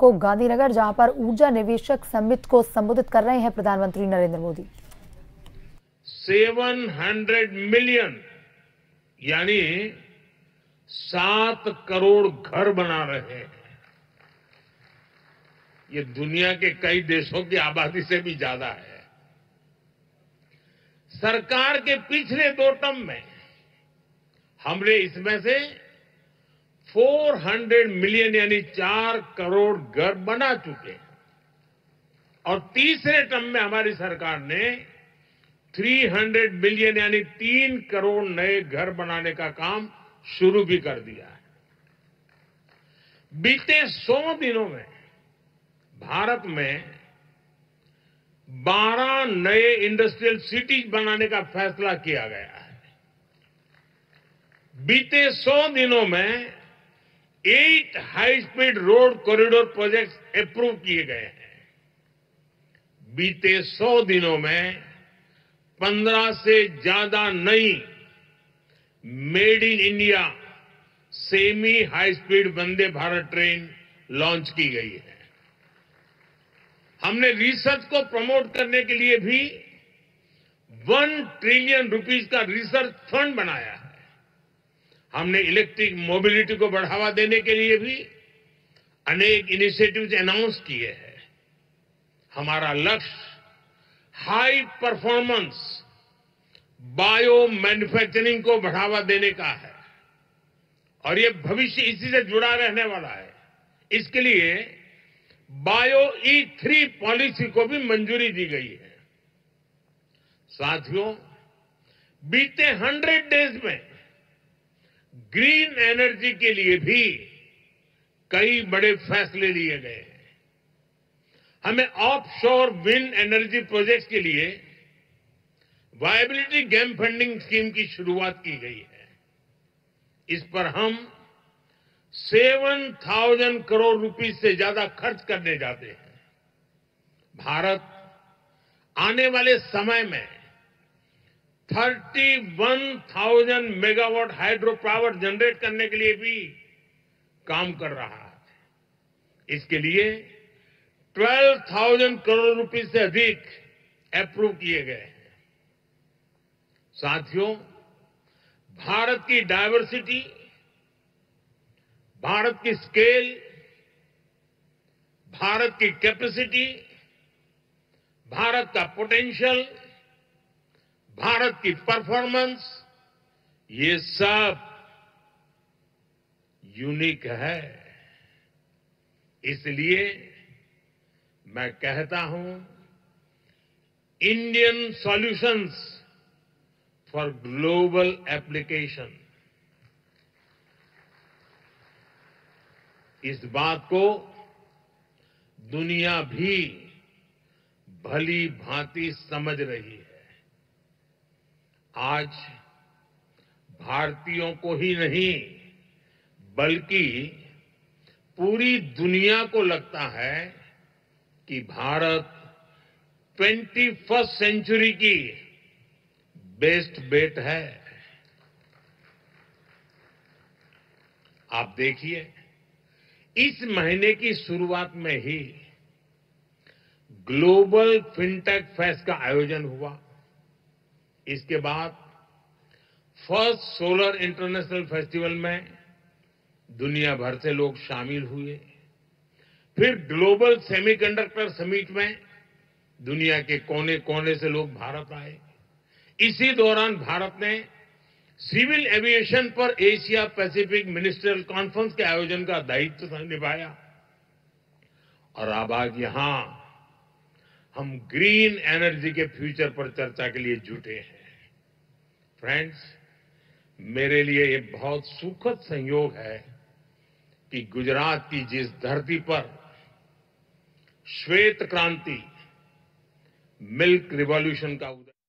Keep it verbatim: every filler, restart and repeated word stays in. को गांधीनगर, जहां पर ऊर्जा निवेशक समिट को संबोधित कर रहे हैं प्रधानमंत्री नरेंद्र मोदी। सात सौ मिलियन यानी सात करोड़ घर बना रहे हैं। ये दुनिया के कई देशों की आबादी से भी ज्यादा है। सरकार के पिछले दो टर्म में हमने इसमें से चार सौ मिलियन यानी चार करोड़ घर बना चुके हैं और तीसरे टर्म में हमारी सरकार ने तीन सौ मिलियन यानी तीन करोड़ नए घर बनाने का काम शुरू भी कर दिया है। बीते सौ दिनों में भारत में बारह नए इंडस्ट्रियल सिटीज बनाने का फैसला किया गया है। बीते सौ दिनों में आठ high speed road corridor projects approve किए गए हैं। बीते सौ दिनों में पंद्रह से ज्यादा नई made in India semi high speed Vande Bharat train launch की गई है। हमने रिसर्च को प्रमोट करने के लिए भी वन ट्रिलियन रुपीज का रिसर्च फंड बनाया है। हमने इलेक्ट्रिक मोबिलिटी को बढ़ावा देने के लिए भी अनेक इनिशिएटिव्स अनाउंस किए हैं। हमारा लक्ष्य हाई परफॉर्मेंस बायो मैन्युफैक्चरिंग को बढ़ावा देने का है और ये भविष्य इसी से जुड़ा रहने वाला है। इसके लिए बायो ई थ्री पॉलिसी को भी मंजूरी दी गई है। साथियों, बीते हंड्रेड डेज में ग्रीन एनर्जी के लिए भी कई बड़े फैसले लिए गए हैं। हमें ऑफशोर विंड एनर्जी प्रोजेक्ट्स के लिए वायबिलिटी गैप फंडिंग स्कीम की शुरुआत की गई है। इस पर हम सात हज़ार करोड़ रुपए से ज्यादा खर्च करने जाते हैं। भारत आने वाले समय में इकतीस हज़ार मेगावाट हाइड्रो पावर जनरेट करने के लिए भी काम कर रहा है। इसके लिए बारह हज़ार करोड़ रुपए से अधिक अप्रूव किए गए हैं। साथियों, भारत की डायवर्सिटी, भारत की स्केल, भारत की कैपेसिटी, भारत का पोटेंशियल, भारत की परफॉर्मेंस, ये सब यूनिक है। इसलिए मैं कहता हूं, Indian solutions for global application. इस बात को दुनिया भी भली भांति समझ रही है। आज भारतीयों को ही नहीं बल्कि पूरी दुनिया को लगता है कि भारत ट्वेंटी फर्स्ट सेंचुरी की बेस्ट बेट है। आप देखिए, इस महीने की शुरुआत में ही ग्लोबल फिनटेक फेस्ट का आयोजन हुआ। इसके बाद फर्स्ट सोलर इंटरनेशनल फेस्टिवल में दुनिया भर से लोग शामिल हुए। फिर ग्लोबल सेमीकंडक्टर समिट में दुनिया के कोने कोने से लोग भारत आए। इसी दौरान भारत ने सिविल एविएशन पर एशिया पैसिफिक मिनिस्ट्रियल कॉन्फ्रेंस के आयोजन का दायित्व निभाया और अब आज यहां हम ग्रीन एनर्जी के फ्यूचर पर चर्चा के लिए जुटे हैं। फ्रेंड्स, मेरे लिए ये बहुत सुखद संयोग है कि गुजरात की जिस धरती पर श्वेत क्रांति, मिल्क रिवॉल्यूशन का उदय